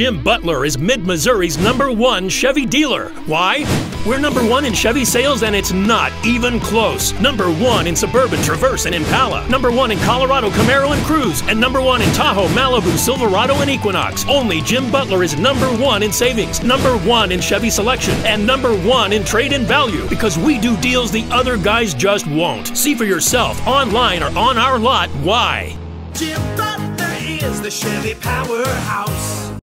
Jim Butler is Mid-Missouri's #1 Chevy dealer. Why? We're #1 in Chevy sales, and it's not even close. #1 in Suburban, Traverse, and Impala. #1 in Colorado, Camaro, and Cruze. And #1 in Tahoe, Malibu, Silverado, and Equinox. Only Jim Butler is #1 in savings, #1 in Chevy selection, and #1 in trade-in value. Because we do deals the other guys just won't. See for yourself, online or on our lot, why. Jim Butler is the Chevy powerhouse.